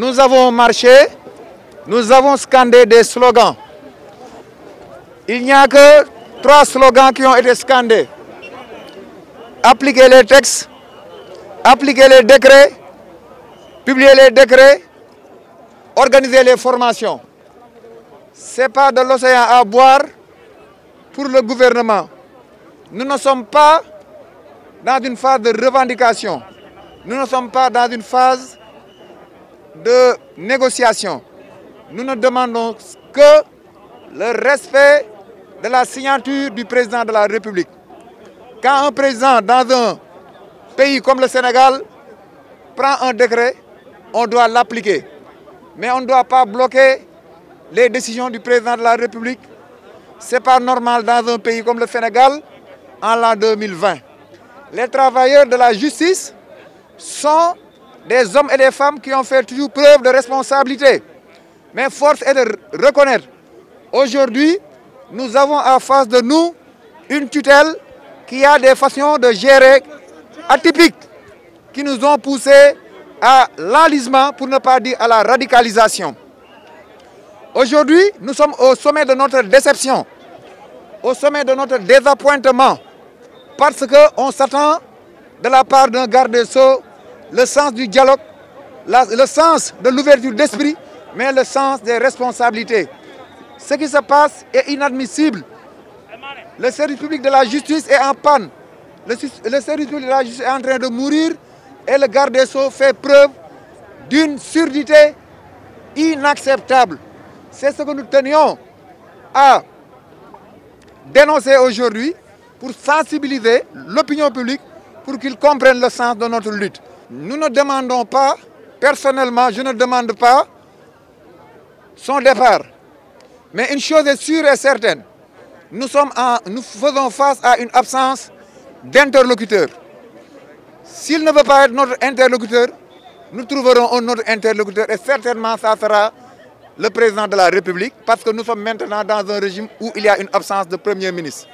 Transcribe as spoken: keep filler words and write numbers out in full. nous avons marché, nous avons scandé des slogans. Il n'y a que trois slogans qui ont été scandés. Appliquer les textes, appliquer les décrets, publier les décrets, organiser les formations. Ce n'est pas de l'océan à boire pour le gouvernement. Nous ne sommes pas dans une phase de revendication. Nous ne sommes pas dans une phase de négociation. Nous ne demandons que le respect de la signature du président de la République. Quand un président dans un pays comme le Sénégal prend un décret, on doit l'appliquer. Mais on ne doit pas bloquer les décisions du président de la République. Ce n'est pas normal dans un pays comme le Sénégal en l'an deux mille vingt. Les travailleurs de la justice sont des hommes et des femmes qui ont fait toujours preuve de responsabilité. Mais force est de reconnaître, aujourd'hui, nous avons en face de nous une tutelle qui a des façons de gérer atypiques qui nous ont poussés à l'enlisement, pour ne pas dire à la radicalisation. Aujourd'hui, nous sommes au sommet de notre déception, au sommet de notre désappointement, parce qu'on s'attend de la part d'un garde des Sceaux le sens du dialogue, la, le sens de l'ouverture d'esprit, mais le sens des responsabilités. Ce qui se passe est inadmissible. Le service public de la justice est en panne. Le, le service public de la justice est en train de mourir et le garde des Sceaux fait preuve d'une surdité inacceptable. C'est ce que nous tenions à dénoncer aujourd'hui pour sensibiliser l'opinion publique pour qu'ils comprennent le sens de notre lutte. Nous ne demandons pas, personnellement, je ne demande pas son départ. Mais une chose est sûre et certaine, nous, sommes en, nous faisons face à une absence d'interlocuteur. S'il ne veut pas être notre interlocuteur, nous trouverons un autre interlocuteur et certainement ça sera le président de la République parce que nous sommes maintenant dans un régime où il y a une absence de Premier ministre.